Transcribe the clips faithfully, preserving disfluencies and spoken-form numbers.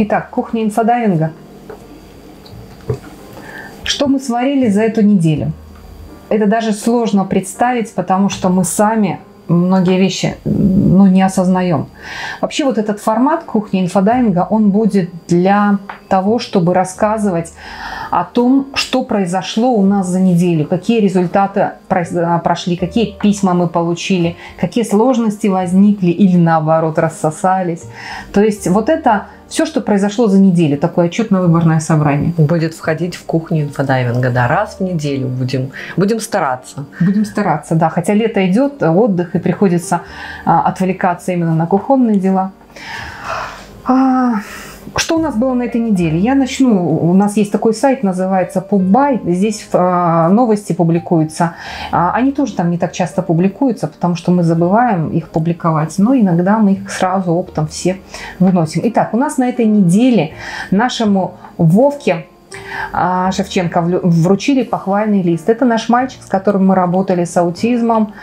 Итак, кухня инфодайвинга. Что мы сварили за эту неделю? Это даже сложно представить, потому что мы сами многие вещи ну, не осознаем. Вообще вот этот формат кухни инфодайвинга, он будет для того, чтобы рассказывать о том, что произошло у нас за неделю, какие результаты прошли, какие письма мы получили, какие сложности возникли или наоборот рассосались. То есть вот это все, что произошло за неделю, такое отчетно-выборное собрание. Будет входить в кухню инфодайвинга, да, раз в неделю будем, будем стараться. Будем стараться, да, хотя лето идет, отдых, и приходится а, отвлекаться именно на кухонные дела. А, что у нас было на этой неделе? Я начну, у нас есть такой сайт, называется PubBuy, здесь а, новости публикуются. А, они тоже там не так часто публикуются, потому что мы забываем их публиковать, но иногда мы их сразу оптом все выносим. Итак, у нас на этой неделе нашему Вовке а, Шевченко вручили похвальный лист. Это наш мальчик, с которым мы работали с аутизмом,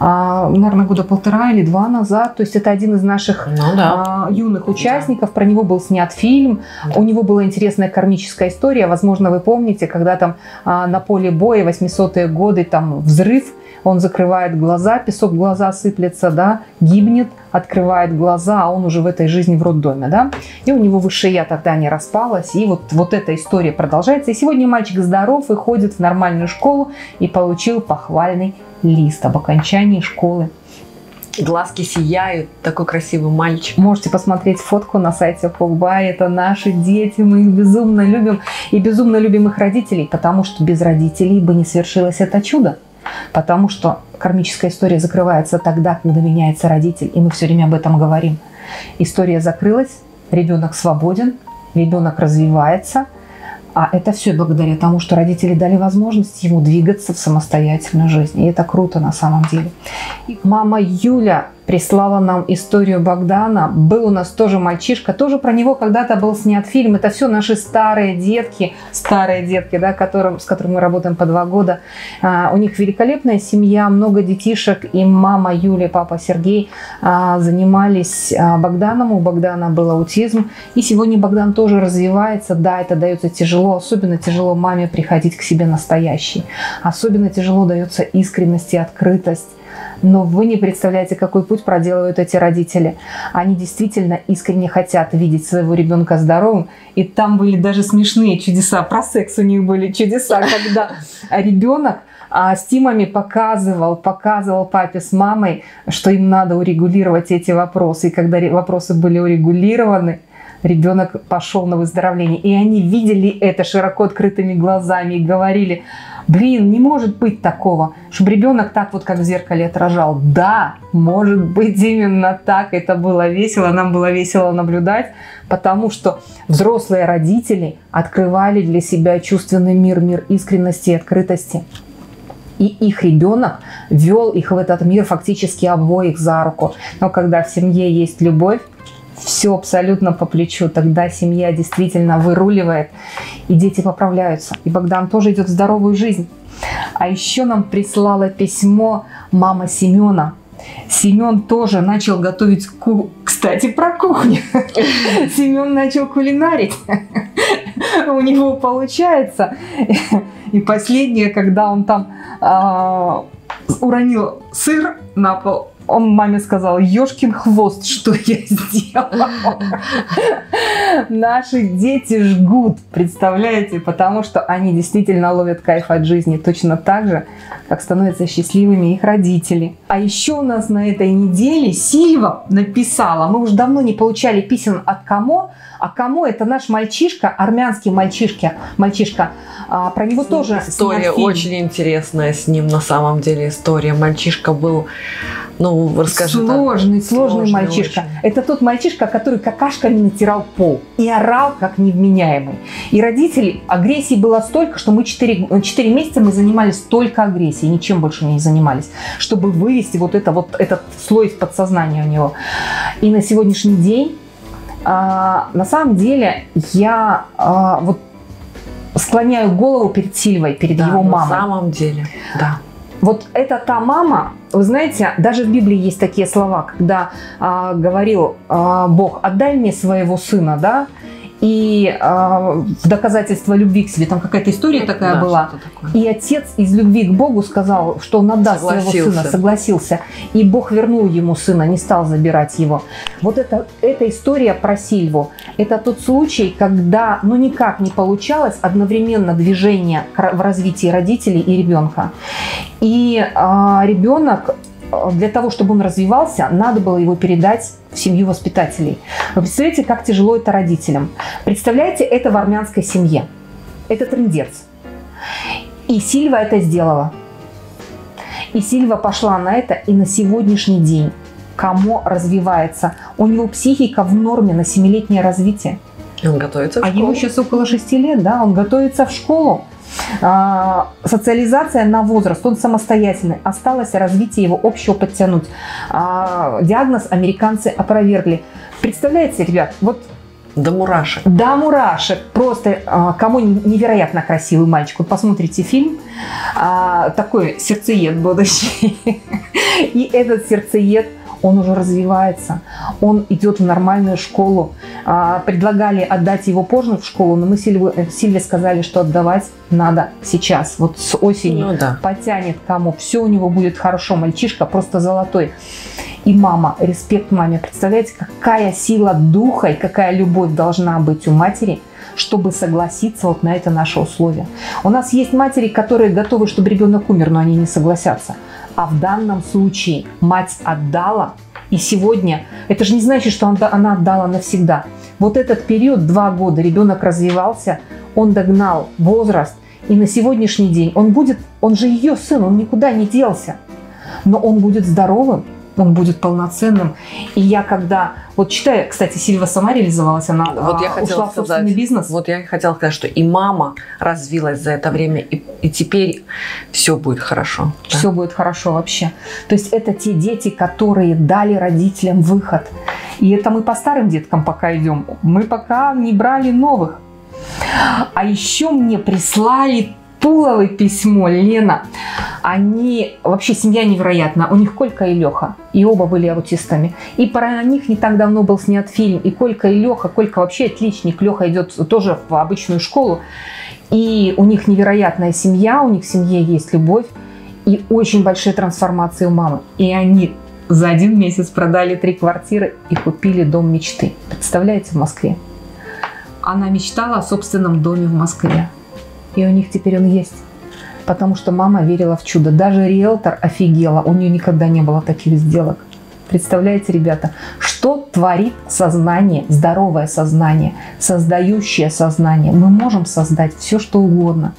а, наверное, года полтора или два назад. То есть это один из наших ну, да. а, юных участников. Да. Про него был снят фильм. Да. У него была интересная кармическая история. Возможно, вы помните, когда там а, на поле боя восьмисотые годы там взрыв. Он закрывает глаза, песок в глаза сыплется, да, гибнет, открывает глаза, а он уже в этой жизни в роддоме, да. И у него высшая тогда не распалась, и вот, вот эта история продолжается. И сегодня мальчик здоров и ходит в нормальную школу и получил похвальный лист об окончании школы. Глазки сияют, такой красивый мальчик. Можете посмотреть фотку на сайте PubBuy. Это наши дети, мы их безумно любим. И безумно любим их родителей, потому что без родителей бы не свершилось это чудо. Потому что кармическая история закрывается тогда, когда меняется родитель, и мы все время об этом говорим. История закрылась, ребенок свободен, ребенок развивается, а это все благодаря тому, что родители дали возможность ему двигаться в самостоятельную жизнь. И это круто на самом деле. Мама Юля прислала нам историю Богдана. Был у нас тоже мальчишка. Тоже про него когда-то был снят фильм. Это все наши старые детки. Старые детки, да, которым, с которыми мы работаем по два года. А, у них великолепная семья, много детишек. И мама Юля, папа Сергей а, занимались а, Богданом. У Богдана был аутизм. И сегодня Богдан тоже развивается. Да, это дается тяжело. Особенно тяжело маме приходить к себе настоящей. Особенно тяжело дается искренность и открытость. Но вы не представляете, какой путь проделывают эти родители. Они действительно искренне хотят видеть своего ребенка здоровым. И там были даже смешные чудеса. Про секс у них были чудеса, когда ребенок а, с Тимами показывал, показывал папе с мамой, что им надо урегулировать эти вопросы. И когда вопросы были урегулированы, ребенок пошел на выздоровление. И они видели это широко открытыми глазами и говорили: блин, не может быть такого, чтобы ребенок так вот, как в зеркале, отражал. Да, может быть именно так. Это было весело, нам было весело наблюдать, потому что взрослые родители открывали для себя чувственный мир, мир искренности и открытости. И их ребенок вел их в этот мир фактически обоих за руку. Но когда в семье есть любовь, все абсолютно по плечу, тогда семья действительно выруливает, и дети поправляются. И Богдан тоже идет в здоровую жизнь. А еще нам прислала письмо мама Семена. Семен тоже начал готовить ку... Кстати, про кухню. Семен начал кулинарить. У него получается. И последнее, когда он там уронил сыр на пол, он маме сказал: ёшкин хвост, что я сделала. Наши дети жгут, представляете, потому что они действительно ловят кайф от жизни, точно так же, как становятся счастливыми их родители. А еще у нас на этой неделе Сильва написала, мы уже давно не получали писем от Камо, а Камо это наш мальчишка, армянский мальчишка, мальчишка. А, про него тоже история очень интересная с ним, на самом деле история. Мальчишка был, ну, расскажи. Сложный, так, сложный, сложный мальчишка. Очень. Это тот мальчишка, который какашками натирал пол и орал, как невменяемый. И родителей агрессии было столько, что мы четыре, четыре месяца мы занимались только агрессией, ничем больше не занимались, чтобы вывести вот, это, вот этот слой в подсознание у него. И на сегодняшний день, а, на самом деле, я а, вот склоняю голову перед Сильвой, перед да, его мамой. На самом деле, да. Вот это та мама, вы знаете, даже в Библии есть такие слова, когда а, говорил а, Бог: отдай мне своего сына, да, и э, доказательство любви к себе, там какая-то история такая да, была. И отец из любви к Богу сказал, что он отдаст согласился. своего сына, согласился. И Бог вернул ему сына, не стал забирать его. Вот это, эта история про Сильву, это тот случай, когда ну никак не получалось одновременно движение в развитии родителей и ребенка. И э, ребенок, для того, чтобы он развивался, надо было его передать в семью воспитателей. Вы представляете, как тяжело это родителям. Представляете, это в армянской семье. Это трындец. И Сильва это сделала. И Сильва пошла на это, и на сегодняшний день Камо развивается. У него психика в норме на семилетнее развитие. И он готовится в школу. А ему сейчас около шести лет, да, он готовится в школу. Социализация на возраст, он самостоятельный, осталось развитие его общего подтянуть. Диагноз американцы опровергли. Представляете, ребят, вот до мурашек. До мурашек. Просто Камо невероятно красивый мальчик. Вот посмотрите фильм. Такой сердцеед будущий. И этот сердцеед, он уже развивается. Он идет в нормальную школу. Предлагали отдать его позже в школу, но мы Сильве, Сильве сказали, что отдавать надо сейчас. Вот с осени ну, да. потянет Камо. Все у него будет хорошо. Мальчишка просто золотой. И мама, респект маме. Представляете, какая сила духа и какая любовь должна быть у матери, чтобы согласиться вот на это наше условие. У нас есть матери, которые готовы, чтобы ребенок умер, но они не согласятся. А в данном случае мать отдала, и сегодня, это же не значит, что она отдала навсегда. Вот этот период, два года, ребенок развивался, он догнал возраст, и на сегодняшний день он будет, он же ее сын, он никуда не делся, но он будет здоровым, он будет полноценным. И я когда, вот читая, кстати, Сильва сама реализовалась, она вот я ушла в собственный сказать, бизнес. Вот я хотела сказать, что и мама развилась за это время, и, и теперь все будет хорошо. Все да? будет хорошо вообще. То есть это те дети, которые дали родителям выход. И это мы по старым деткам пока идем. Мы пока не брали новых. А еще мне прислали Пуловое письмо, Лена. Они, вообще семья невероятна. У них Колька и Леха. И оба были аутистами. И про них не так давно был снят фильм. И Колька, и Леха. Колька вообще отличник. Леха идет тоже в обычную школу. И у них невероятная семья. У них в семье есть любовь. И очень большие трансформации у мамы. И они за один месяц продали три квартиры и купили дом мечты. Представляете, в Москве. Она мечтала о собственном доме в Москве. И у них теперь он есть. Потому что мама верила в чудо. Даже риэлтор офигела. У нее никогда не было таких сделок. Представляете, ребята, что творит сознание, здоровое сознание, создающее сознание. Мы можем создать все, что угодно.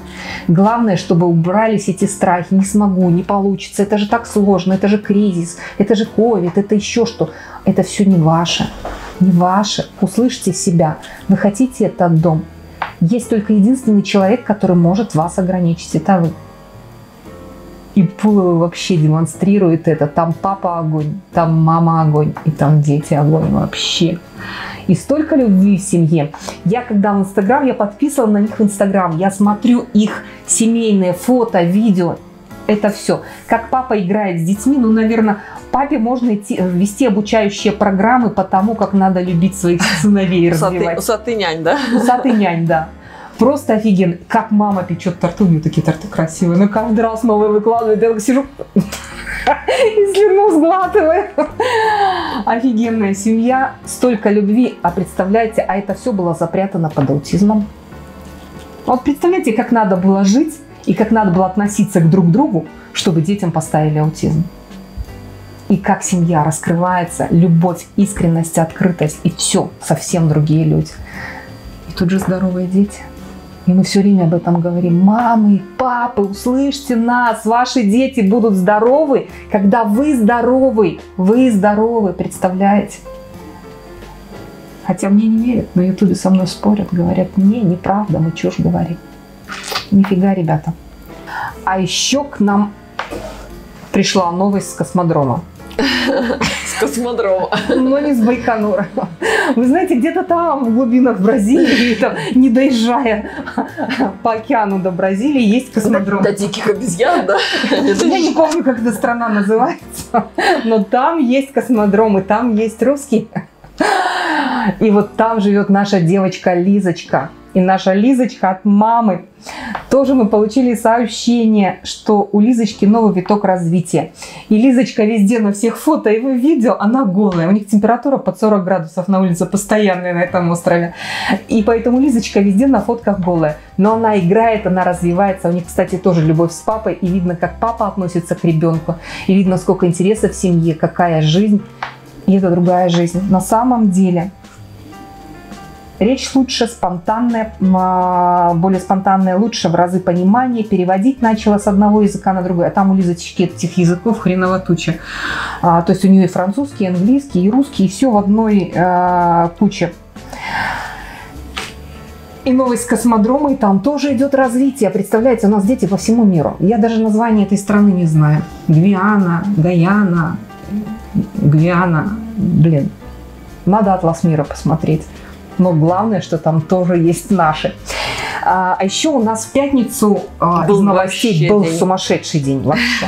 Главное, чтобы убрались эти страхи. Не смогу, не получится. Это же так сложно. Это же кризис. Это же ковид. Это еще что. Это все не ваше. Не ваше. Услышьте себя. Вы хотите этот дом? Есть только единственный человек, который может вас ограничить. Это вы. И Пулова вообще демонстрирует это. Там папа огонь, там мама огонь, и там дети огонь вообще. И столько любви в семье. Я когда в Инстаграм, я подписывала на них в Инстаграм. Я смотрю их семейные фото, видео. Это все. Как папа играет с детьми, ну, наверное, папе можно идти, вести обучающие программы по тому, как надо любить своих сыновей и развивать. Усатый нянь, да? Усатый нянь, да. Просто офигенно. Как мама печет торту, у нее такие торты красивые. Ну, каждый раз малой выкладывает, я сижу и слюну сглатываю. Офигенная семья, столько любви. А представляете, а это все было запрятано под аутизмом. Вот представляете, как надо было жить, и как надо было относиться к друг другу, чтобы детям поставили аутизм. И как семья раскрывается, любовь, искренность, открытость, и все, совсем другие люди. И тут же здоровые дети. И мы все время об этом говорим. Мамы, папы, услышьте нас, ваши дети будут здоровы, когда вы здоровы, вы здоровы, представляете? Хотя мне не верят, на ютубе со мной спорят, говорят, не, неправда, мы чушь говорим. Нифига, ребята. А еще к нам пришла новость с космодрома. С космодрома. Но не с Байконура. Вы знаете, где-то там, в глубинах Бразилии, не доезжая по океану до Бразилии, есть космодром. До диких обезьян, да? Я не помню, как эта страна называется. Но там есть космодром, и там есть русские. И вот там живет наша девочка Лизочка. И наша Лизочка от мамы. Тоже мы получили сообщение, что у Лизочки новый виток развития. И Лизочка везде на всех фото и видео, она голая. У них температура под сорок градусов на улице постоянная на этом острове. И поэтому Лизочка везде на фотках голая. Но она играет, она развивается. У них, кстати, тоже любовь с папой. И видно, как папа относится к ребенку. И видно, сколько интереса в семье, какая жизнь. И это другая жизнь. На самом деле... Речь лучше спонтанная, более спонтанная, лучше в разы понимания. Переводить начала с одного языка на другой. А там у Лизочки этих языков хреново туча. А, то есть у нее и французский, и английский, и русский, и все в одной а, куче. И новость с космодрома, и там тоже идет развитие. Представляете, у нас дети по всему миру. Я даже название этой страны не знаю. Гвиана, Гаяна, Гвиана, блин. Надо «Атлас мира» посмотреть. Но главное, что там тоже есть наши. А, а еще у нас в пятницу а, был из новостей был день. Сумасшедший день вообще.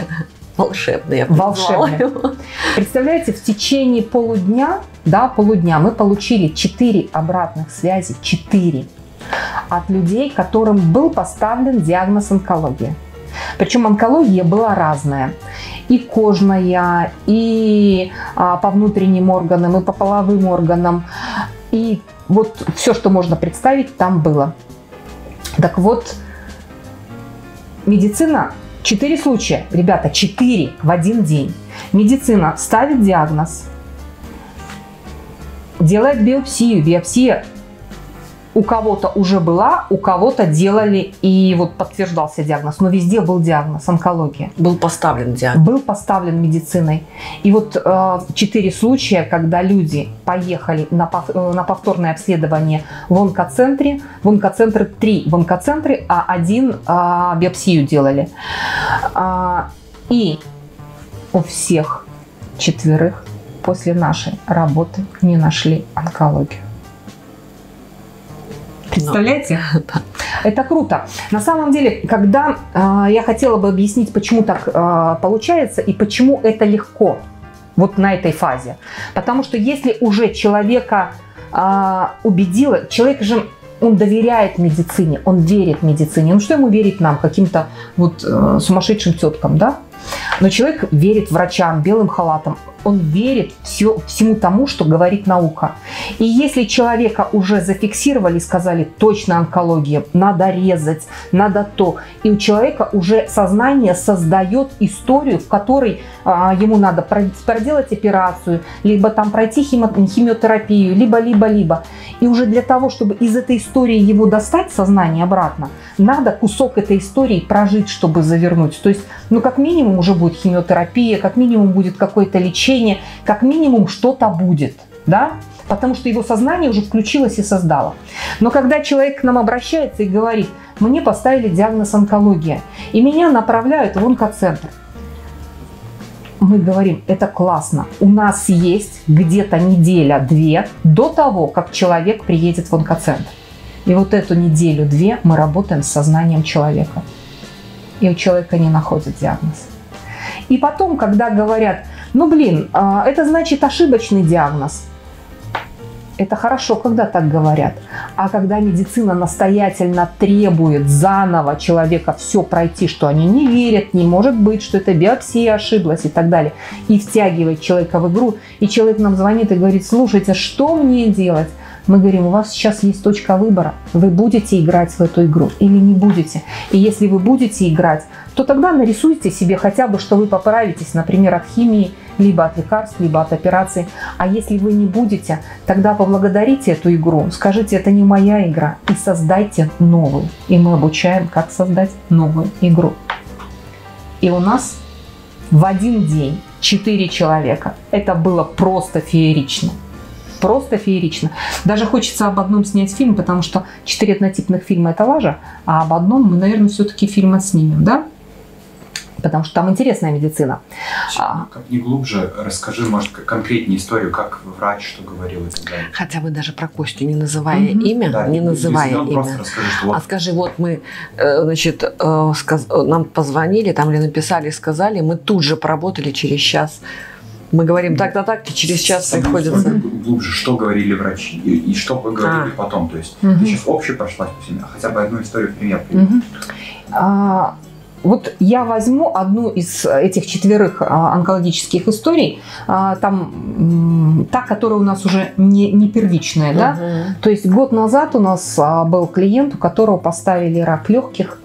Волшебный, я Волшебный. Его. Представляете, в течение полудня, да, полудня мы получили четыре обратных связи, четыре, от людей, которым был поставлен диагноз онкология. Причем онкология была разная. И кожная, и а, по внутренним органам, и по половым органам, и вот все, что можно представить, там было. Так вот, медицина, четыре случая, ребята, четыре в один день. Медицина ставит диагноз, делает биопсию. Биопсия у кого-то уже была, у кого-то делали, и вот подтверждался диагноз. Но везде был диагноз, онкология. Был поставлен диагноз. Был поставлен медициной. И вот четыре э, случая, когда люди поехали на, на повторное обследование в онкоцентре. В онкоцентре три в онкоцентре, а один э, биопсию делали. А, и у всех четверых после нашей работы не нашли онкологию. Представляете? Да. Это круто. На самом деле, когда э, я хотела бы объяснить, почему так э, получается и почему это легко вот на этой фазе. Потому что если уже человека э, убедила, человек же, он доверяет медицине, он верит медицине. Ну что ему верить нам, каким-то вот э, сумасшедшим теткам, да? Но человек верит врачам, белым халатам. Он верит все, всему тому, что говорит наука. И если человека уже зафиксировали, сказали, точно онкология, надо резать, надо то. И у человека уже сознание создает историю, в которой а, ему надо проделать операцию, либо там пройти химо химиотерапию, либо-либо-либо. И уже для того, чтобы из этой истории его достать, сознание обратно, надо кусок этой истории прожить, чтобы завернуть. То есть, ну как минимум уже будет химиотерапия, как минимум будет какое-то лечение, как минимум что-то будет, да, потому что его сознание уже включилось и создало. Но когда человек к нам обращается и говорит, мне поставили диагноз онкология, и меня направляют в онкоцентр, мы говорим, это классно, у нас есть где-то неделя-две до того, как человек приедет в онкоцентр. И вот эту неделю-две мы работаем с сознанием человека, и у человека не находят диагноз. И потом, когда говорят, ну, блин, это значит ошибочный диагноз. Это хорошо, когда так говорят. А когда медицина настоятельно требует заново человека все пройти, что они не верят, не может быть, что это биопсия ошиблась и так далее, и втягивает человека в игру, и человек нам звонит и говорит, слушайте, что мне делать? Мы говорим, у вас сейчас есть точка выбора. Вы будете играть в эту игру или не будете. И если вы будете играть, то тогда нарисуйте себе хотя бы, что вы поправитесь, например, от химии, либо от лекарств, либо от операций. А если вы не будете, тогда поблагодарите эту игру, скажите, это не моя игра, и создайте новую. И мы обучаем, как создать новую игру. И у нас в один день четыре человека. Это было просто феерично. Просто феерично. Даже хочется об одном снять фильм, потому что четыре однотипных фильма – это лажа, а об одном мы, наверное, все-таки фильм снимем, да? Потому что там интересная медицина. А... Как не глубже, расскажи, может, конкретнее историю, как врач, что говорил и так далее. Хотя бы даже про Костю, не называя mm-hmm. имя, да, не называя имя. Расскажи, что... А скажи, вот мы, значит, нам позвонили, там или написали, сказали, мы тут же поработали через час Мы говорим так-то так-то, через час приходится. Глубже, что говорили врачи и, и что вы говорили а. потом. То есть угу. ты сейчас общая прошлась по себе, а хотя бы одну историю в пример. Угу. А, вот я возьму одну из этих четверых а, онкологических историй, а, там м, та, которая у нас уже не, не первичная. Угу. Да? То есть год назад у нас а, был клиент, у которого поставили рак легких.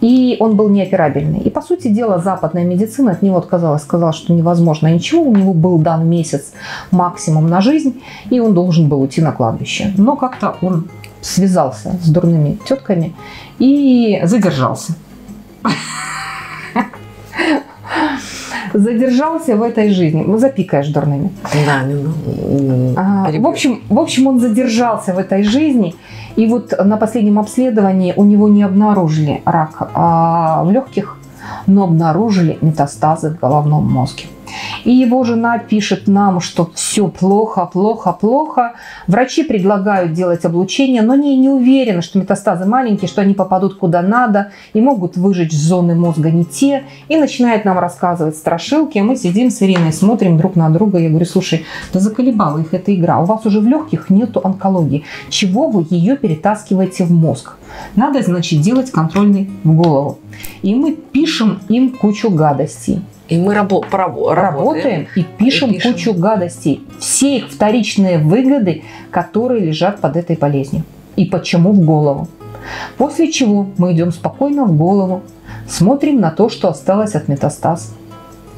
И он был неоперабельный. И, по сути дела, западная медицина от него отказалась. Сказала, что невозможно ничего. У него был дан месяц максимум на жизнь. И он должен был уйти на кладбище. Но как-то он связался с дурными тетками и задержался. Задержался в этой жизни. Ну, запикаешь дурными. В общем, в общем, он задержался в этой жизни. И вот на последнем обследовании у него не обнаружили рак а, в легких, но обнаружили метастазы в головном мозге. И его жена пишет нам, что все плохо, плохо, плохо. Врачи предлагают делать облучение, но они не уверены, что метастазы маленькие, что они попадут куда надо и могут выжечь зоны мозга не те. И начинает нам рассказывать страшилки. Мы сидим с Ириной, смотрим друг на друга. Я говорю, слушай, да заколебала их эта игра. У вас уже в легких нету онкологии. Чего вы ее перетаскиваете в мозг? Надо, значит, делать контрольный в голову. И мы пишем им кучу гадостей. И мы рабо работаем, работаем и, пишем и пишем кучу гадостей. Все их вторичные выгоды, которые лежат под этой болезнью. И почему в голову. После чего мы идем спокойно в голову, смотрим на то, что осталось от метастаз.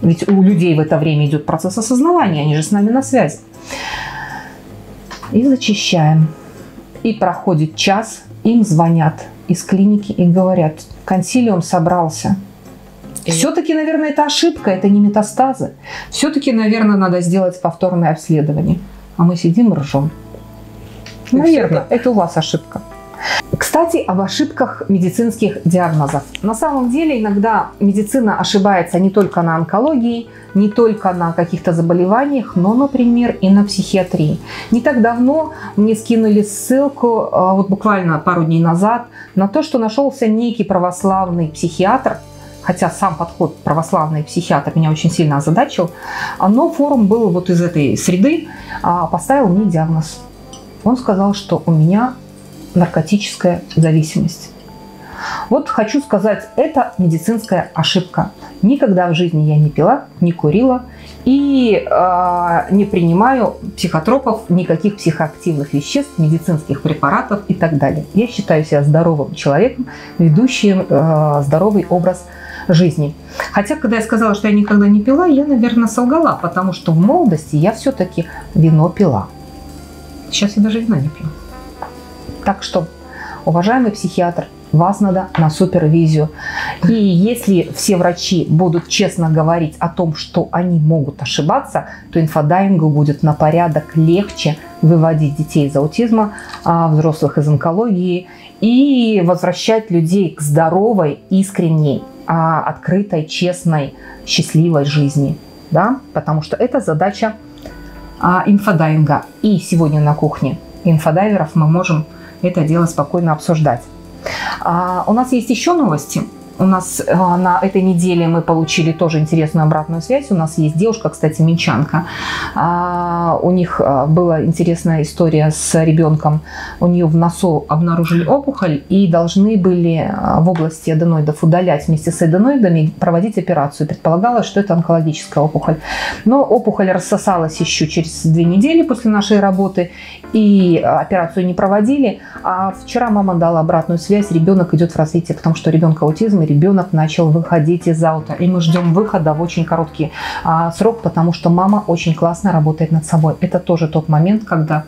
Ведь у людей в это время идет процесс осознавания, они же с нами на связи. И зачищаем. И проходит час, им звонят из клиники и говорят, консилиум собрался. Все-таки, наверное, это ошибка, это не метастазы. Все-таки, наверное, надо сделать повторное обследование. А мы сидим и ржем. Наверное, это у вас ошибка. Кстати, об ошибках медицинских диагнозов. На самом деле, иногда медицина ошибается не только на онкологии, не только на каких-то заболеваниях, но, например, и на психиатрии. Не так давно мне скинули ссылку, вот буквально пару дней назад, на то, что нашелся некий православный психиатр. Хотя сам подход православный психиатр меня очень сильно озадачил, но форум был вот из этой среды, поставил мне диагноз. Он сказал, что у меня наркотическая зависимость. Вот хочу сказать, это медицинская ошибка. Никогда в жизни я не пила, не курила и э, не принимаю психотропов, никаких психоактивных веществ, медицинских препаратов и так далее. Я считаю себя здоровым человеком, ведущим э, здоровый образ жизни. Хотя, когда я сказала, что я никогда не пила, я, наверное, солгала, потому что в молодости я все-таки вино пила. Сейчас я даже вина не пью. Так что, уважаемый психиатр, вас надо на супервизию. И если все врачи будут честно говорить о том, что они могут ошибаться, то инфодайингу будет на порядок легче выводить детей из аутизма, взрослых из онкологии и возвращать людей к здоровой, искренней, открытой, честной, счастливой жизни. Да? Потому что это задача инфодайинга. И сегодня на кухне инфодайверов мы можем это дело спокойно обсуждать. А, у нас есть еще новости. У нас а, на этой неделе мы получили тоже интересную обратную связь. У нас есть девушка, кстати, минчанка. А, у них а, была интересная история с ребенком. У нее в носу обнаружили опухоль и должны были в области аденоидов удалять вместе с аденоидами, проводить операцию. Предполагалось, что это онкологическая опухоль. Но опухоль рассосалась еще через две недели после нашей работы. И операцию не проводили. А вчера мама дала обратную связь. Ребенок идет в развитие, потому что у ребенка аутизм. И ребенок начал выходить из аута. И мы ждем выхода в очень короткий а, срок, потому что мама очень классно работает над собой. Это тоже тот момент, когда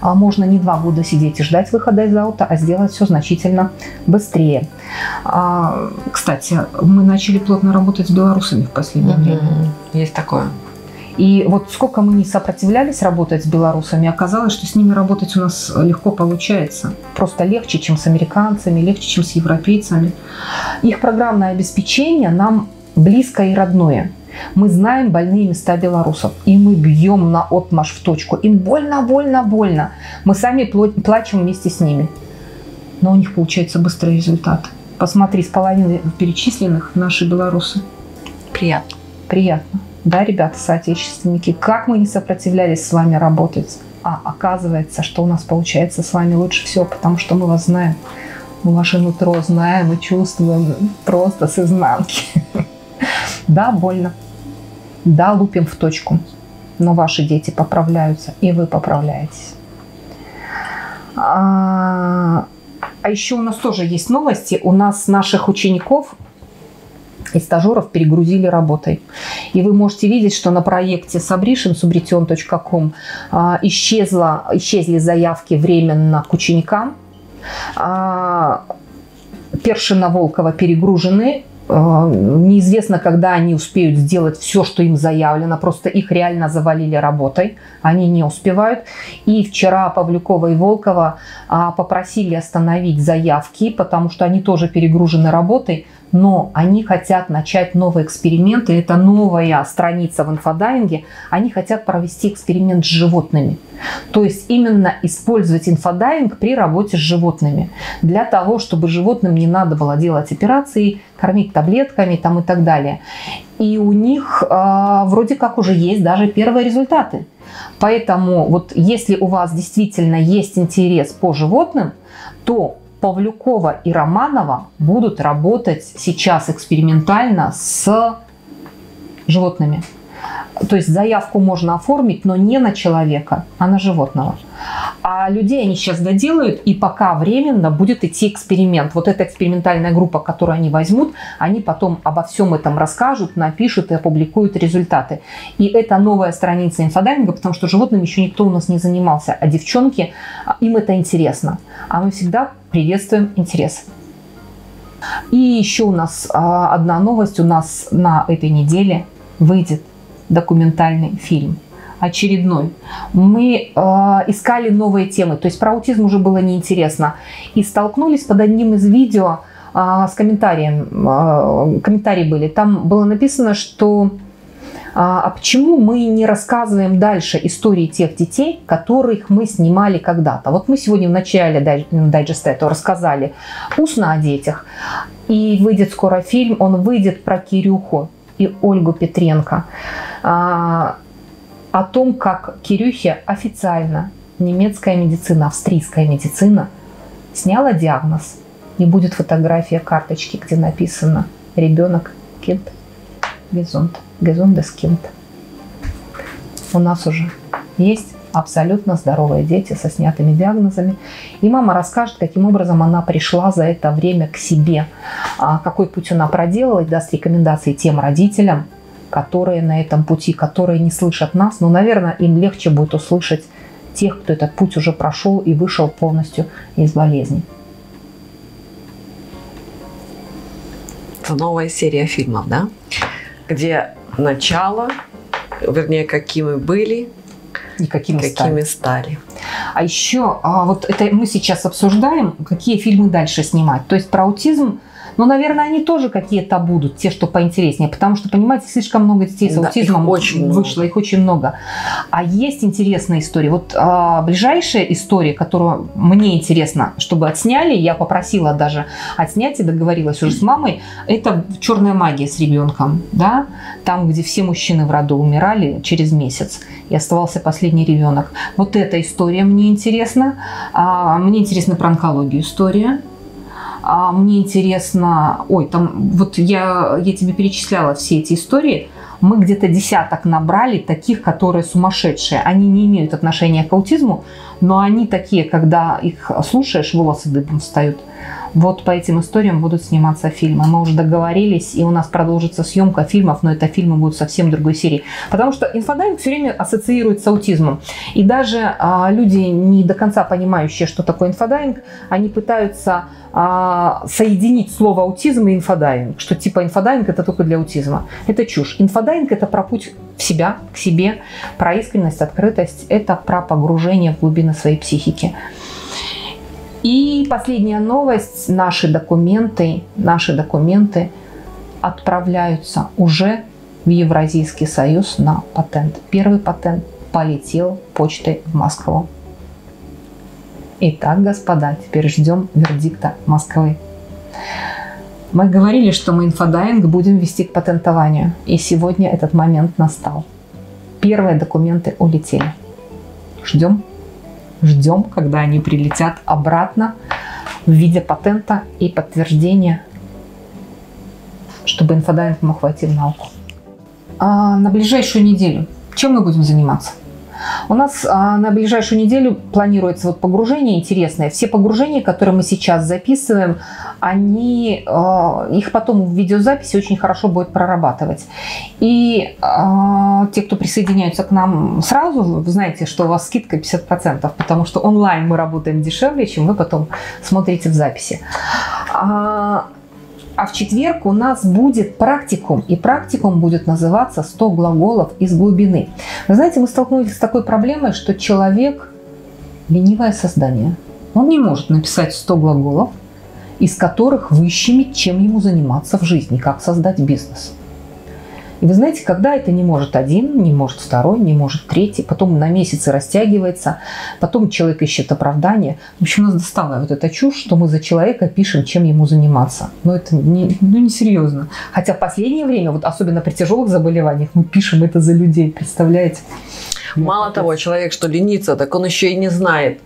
а, можно не два года сидеть и ждать выхода из аута, а сделать все значительно быстрее. А, кстати, мы начали плотно работать с белорусами в последнее время. Mm-hmm. Есть такое. И вот сколько мы не сопротивлялись работать с белорусами, оказалось, что с ними работать у нас легко получается. Просто легче, чем с американцами, легче, чем с европейцами. Их программное обеспечение нам близко и родное. Мы знаем больные места белорусов, и мы бьем наотмашь в точку. Им больно, больно, больно. Мы сами плачем вместе с ними. Но у них получается быстрый результат. Посмотри, с половиной перечисленных наши белорусы. Приятно. Приятно. да, ребята, соотечественники, как мы не сопротивлялись с вами работать, а оказывается, что у нас получается с вами лучше всего, потому что мы вас знаем, мы ваше нутро знаем и чувствуем просто с изнанки. Да, больно, да, лупим в точку, но ваши дети поправляются, и вы поправляетесь. А еще у нас тоже есть новости, у нас наших учеников и стажеров перегрузили работой. И вы можете видеть, что на проекте сабришн собретен точка ком исчезла, исчезли заявки временно к ученикам. Першина, Волкова перегружены. Неизвестно, когда они успеют сделать все, что им заявлено. Просто их реально завалили работой. Они не успевают. И вчера Павлюкова и Волкова попросили остановить заявки, потому что они тоже перегружены работой. Но они хотят начать новые эксперименты. Это новая страница в инфодайинге. Они хотят провести эксперимент с животными. То есть именно использовать инфодайинг при работе с животными. Для того, чтобы животным не надо было делать операции, кормить таблетками там и так далее. И у них э, вроде как уже есть даже первые результаты. Поэтому вот если у вас действительно есть интерес по животным, то Павлюкова и Романова будут работать сейчас экспериментально с животными. То есть заявку можно оформить, но не на человека, а на животного. А людей они сейчас доделают, и пока временно будет идти эксперимент. Вот эта экспериментальная группа, которую они возьмут, они потом обо всем этом расскажут, напишут и опубликуют результаты. И это новая страница инфодайинга, потому что животными еще никто у нас не занимался. А девчонки, им это интересно. А мы всегда приветствуем интерес. И еще у нас одна новость. У нас на этой неделе выйдет документальный фильм очередной. Мы э, искали новые темы, то есть про аутизм уже было неинтересно, и столкнулись под одним из видео э, с комментарием, э, комментарии были, там было написано, что а почему мы не рассказываем дальше истории тех детей, которых мы снимали когда-то? Вот мы сегодня в начале дайджеста этого рассказали устно о детях, и выйдет скоро фильм, он выйдет про Кирюху и Ольгу Петренко, а, о том, как Кирюхе официально немецкая медицина, австрийская медицина сняла диагноз. И будет фотография карточки, где написано «Ребенок Kind gesund, gesundes Kind». У нас уже есть абсолютно здоровые дети со снятыми диагнозами. И мама расскажет, каким образом она пришла за это время к себе, какой путь она проделала, и даст рекомендации тем родителям, которые на этом пути, которые не слышат нас. Но, наверное, им легче будет услышать тех, кто этот путь уже прошел и вышел полностью из болезни. Это новая серия фильмов, да? Где начало, вернее, какие мы были, и какими, какими стали. стали. А еще, а вот это мы сейчас обсуждаем, какие фильмы дальше снимать. То есть про аутизм, ну, наверное, они тоже какие-то будут, те, что поинтереснее. Потому что, понимаете, слишком много детей с аутизмом, да, их очень вышло, много. их очень много. А есть интересные истории. Вот а, ближайшая история, которую мне интересно, чтобы отсняли, я попросила даже отснять и договорилась уже с мамой, это «Черная магия с ребенком». Да? Там, где все мужчины в роду умирали через месяц, и оставался последний ребенок. Вот эта история мне интересна. А, мне интересна про онкологию история. А мне интересно, ой, там вот я, я тебе перечисляла все эти истории. Мы где-то десяток набрали таких, которые сумасшедшие. Они не имеют отношения к аутизму, но они такие, когда их слушаешь, волосы дыбом встают. Вот по этим историям будут сниматься фильмы. Мы уже договорились, и у нас продолжится съемка фильмов, но это фильмы будут совсем другой серии. Потому что инфодайинг все время ассоциируется с аутизмом. И даже а, люди, не до конца понимающие, что такое инфодайинг, они пытаются а, соединить слово аутизм и инфодайинг. Что типа инфодайинг это только для аутизма. Это чушь. Инфодайинг это про путь в себя, к себе, про искренность, открытость. Это про погружение в глубины своей психики. И последняя новость. Наши документы, наши документы отправляются уже в Евразийский союз на патент. Первый патент полетел почтой в Москву. Итак, господа, теперь ждем вердикта Москвы. Мы говорили, что мы инфодайинг будем вести к патентованию. И сегодня этот момент настал. Первые документы улетели. Ждем. Ждем, когда они прилетят обратно в виде патента и подтверждения, чтобы инфодайинг мог войти в науку. А на ближайшую неделю чем мы будем заниматься? У нас на ближайшую неделю планируется вот погружение интересное. Все погружения, которые мы сейчас записываем, они, их потом в видеозаписи очень хорошо будет прорабатывать. И те, кто присоединяются к нам сразу, вы знаете, что у вас скидка пятьдесят процентов, потому что онлайн мы работаем дешевле, чем вы потом смотрите в записи. А в четверг у нас будет практикум, и практикум будет называться «сто глаголов из глубины». Вы знаете, мы столкнулись с такой проблемой, что человек – ленивое создание. Он не может написать сто глаголов, из которых выщемить, чем ему заниматься в жизни, как создать бизнес. И вы знаете, когда это не может один, не может второй, не может третий, потом на месяцы растягивается, потом человек ищет оправдание. В общем, нас достала вот эта чушь, что мы за человека пишем, чем ему заниматься. Но это не, ну, не серьезно. Хотя в последнее время, вот особенно при тяжелых заболеваниях, мы пишем это за людей, представляете? Мало вот. того, человек, что ленится, так он еще и не знает.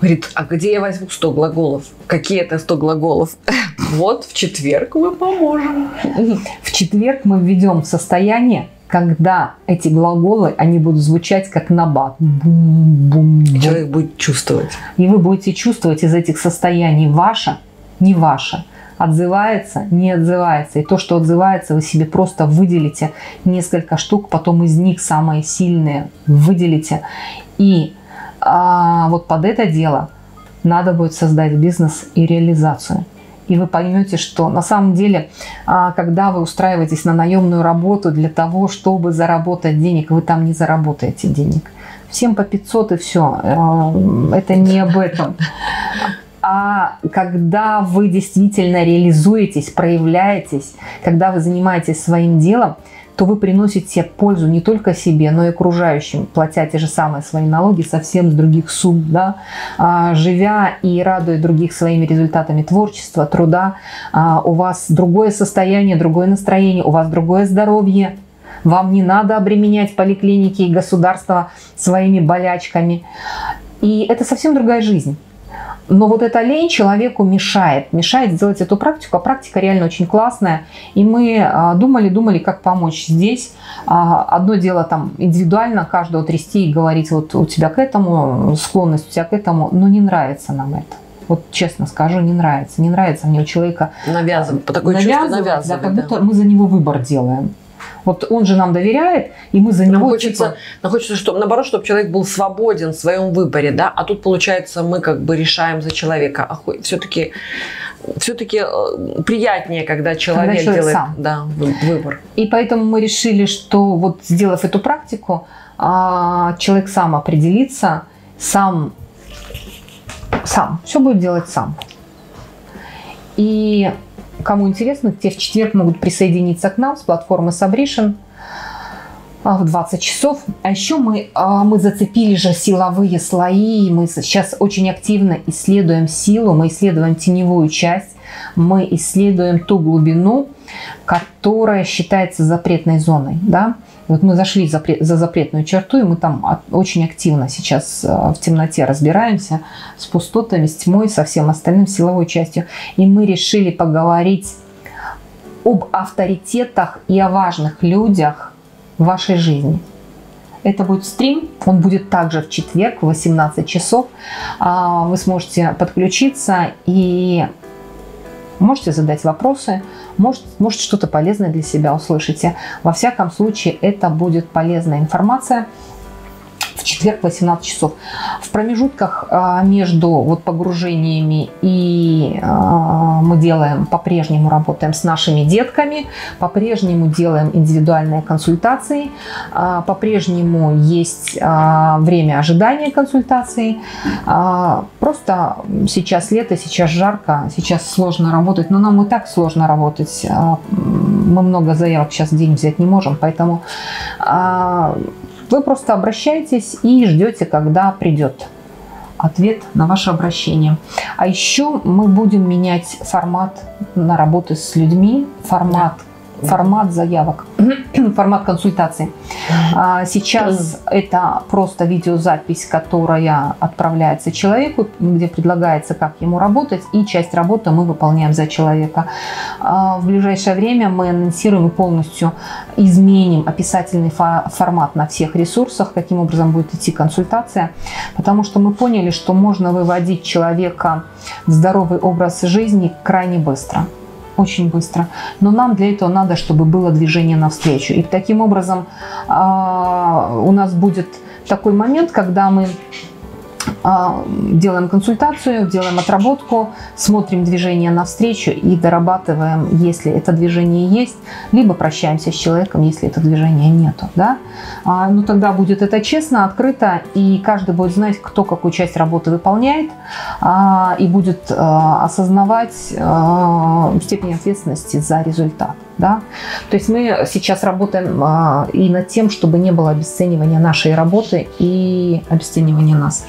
Говорит, а где я возьму сто глаголов? Какие это сто глаголов? Вот в четверг мы поможем. В четверг мы введем в состояние, когда эти глаголы, они будут звучать как набат. Бум-бум-бум. Человек будет чувствовать. И вы будете чувствовать из этих состояний ваше, не ваше. Отзывается, не отзывается. И то, что отзывается, вы себе просто выделите несколько штук, потом из них самые сильные выделите. И... А вот под это дело надо будет создать бизнес и реализацию. И вы поймете, что на самом деле, когда вы устраиваетесь на наемную работу для того, чтобы заработать денег, вы там не заработаете денег. Всем по пятьсот и все. Это не об этом. А когда вы действительно реализуетесь, проявляетесь, когда вы занимаетесь своим делом, то вы приносите пользу не только себе, но и окружающим, платя те же самые свои налоги совсем с других сумм, да? а, живя и радуя других своими результатами творчества, труда, а, у вас другое состояние, другое настроение, у вас другое здоровье. Вам не надо обременять поликлиники и государство своими болячками. И это совсем другая жизнь. Но вот эта лень человеку мешает, мешает сделать эту практику. А практика реально очень классная. И мы думали, думали, как помочь здесь. Одно дело там индивидуально каждого трясти и говорить, вот у тебя к этому, склонность у тебя к этому. Но не нравится нам это. Вот честно скажу, не нравится. Не нравится мне у человека навязывать. По такой чувству навязывать. Да, как будто мы за него выбор делаем. Вот он же нам доверяет, и мы за него... Нам хочется, типа... нам хочется чтобы, наоборот, чтобы человек был свободен в своем выборе, да? А тут, получается, мы как бы решаем за человека. А все-таки все-таки приятнее, когда человек, когда человек делает сам. Да, выбор. И поэтому мы решили, что вот сделав эту практику, человек сам определится, сам, сам, все будет делать сам. И... Кому интересно, те в четверг могут присоединиться к нам с платформы Sabrishan в двадцать часов. А еще мы, мы зацепили же силовые слои. Мы сейчас очень активно исследуем силу, мы исследуем теневую часть, мы исследуем ту глубину, которая считается запретной зоной. Да? Вот мы зашли за запретную черту, и мы там очень активно сейчас в темноте разбираемся с пустотами, с тьмой, со всем остальным, силовой частью. И мы решили поговорить об авторитетах и о важных людях в вашей жизни. Это будет стрим, он будет также в четверг в восемнадцать часов. Вы сможете подключиться и... Можете задать вопросы, может, может что-то полезное для себя услышите. Во всяком случае, это будет полезная информация в четверг в восемнадцать часов. В промежутках между вот погружениями и мы делаем, по-прежнему работаем с нашими детками, по-прежнему делаем индивидуальные консультации, по-прежнему есть время ожидания консультации. Просто сейчас лето, сейчас жарко, сейчас сложно работать, но нам и так сложно работать. Мы много заявок сейчас в день взять не можем, поэтому... Вы просто обращаетесь и ждете, когда придет. ответ на ваше обращение. А еще мы будем менять формат на работу с людьми, формат, да. формат заявок, формат консультаций. Сейчас это просто видеозапись, которая отправляется человеку, где предлагается, как ему работать, и часть работы мы выполняем за человека. В ближайшее время мы анонсируем и полностью изменим описательный формат на всех ресурсах, каким образом будет идти консультация, потому что мы поняли, что можно выводить человека в здоровый образ жизни крайне быстро. Очень быстро. Но нам для этого надо, чтобы было движение навстречу. И таким образом э, у нас будет такой момент, когда мы э, делаем консультацию, делаем отработку, смотрим движение навстречу и дорабатываем, если это движение есть, либо прощаемся с человеком, если это движение нету. Да? А, ну, тогда будет это честно, открыто, и каждый будет знать, кто какую часть работы выполняет, а, и будет а, осознавать... А, степень ответственности за результат. Да? То есть мы сейчас работаем а, и над тем, чтобы не было обесценивания нашей работы и обесценивания нас.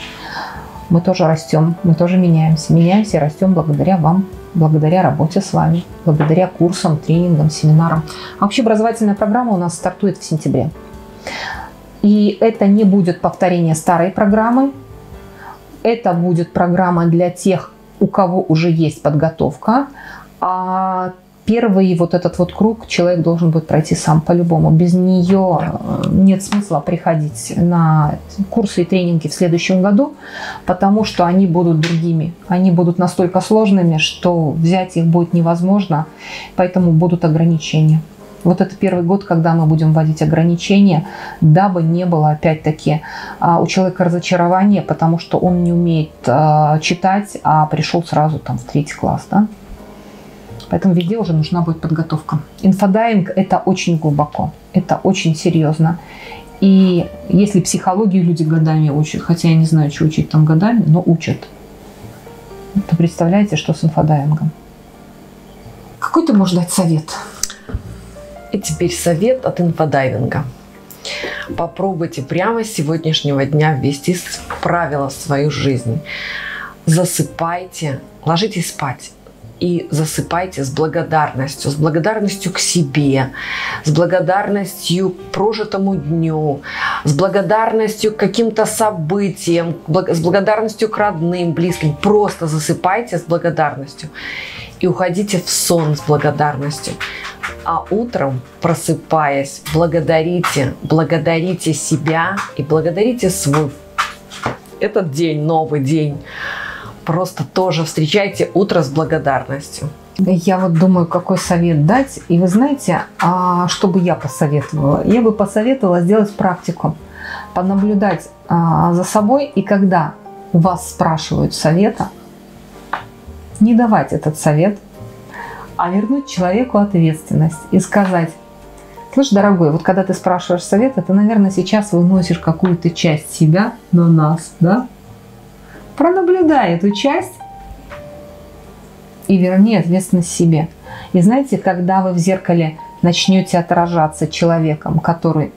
Мы тоже растем, мы тоже меняемся. Меняемся и растем благодаря вам, благодаря работе с вами, благодаря курсам, тренингам, семинарам. А общеобразовательная программа у нас стартует в сентябре. И это не будет повторение старой программы. Это будет программа для тех, у кого уже есть подготовка. А первый вот этот вот круг человек должен будет пройти сам по-любому. Без нее нет смысла приходить на курсы и тренинги в следующем году, потому что они будут другими. Они будут настолько сложными, что взять их будет невозможно, поэтому будут ограничения. Вот это первый год, когда мы будем вводить ограничения, дабы не было опять-таки у человека разочарования, потому что он не умеет читать, а пришел сразу там в третий класс, да? Поэтому везде уже нужна будет подготовка. Инфодайинг – это очень глубоко, это очень серьезно. И если психологию люди годами учат, хотя я не знаю, что учить там годами, но учат, то представляете, что с инфодайингом? Какой ты можешь дать совет? И теперь совет от инфодайвинга. Попробуйте прямо с сегодняшнего дня ввести правила в свою жизнь. Засыпайте, ложитесь спать. И засыпайте с благодарностью, с благодарностью к себе, с благодарностью к прожитому дню, с благодарностью к каким-то событиям, с благодарностью к родным, близким. Просто засыпайте с благодарностью и уходите в сон с благодарностью. А утром, просыпаясь, благодарите, благодарите себя и благодарите свой этот день, новый день. Просто тоже встречайте утро с благодарностью. Я вот думаю, какой совет дать. И вы знаете, а что бы я посоветовала? Я бы посоветовала сделать практику, понаблюдать а, за собой. И когда вас спрашивают совета, не давать этот совет, а вернуть человеку ответственность и сказать: слушай, дорогой, вот когда ты спрашиваешь совета, ты, наверное, сейчас выносишь какую-то часть себя на нас, да? Пронаблюдай эту часть и верни ответственность себе. И знаете, когда вы в зеркале начнете отражаться человеком, который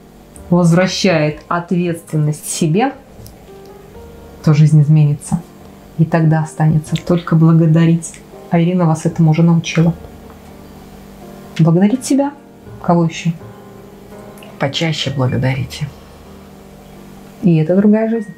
возвращает ответственность себе, то жизнь изменится. И тогда останется только благодарить. А Ирина вас этому уже научила. Благодарить себя. Кого еще? Почаще благодарите. И это другая жизнь.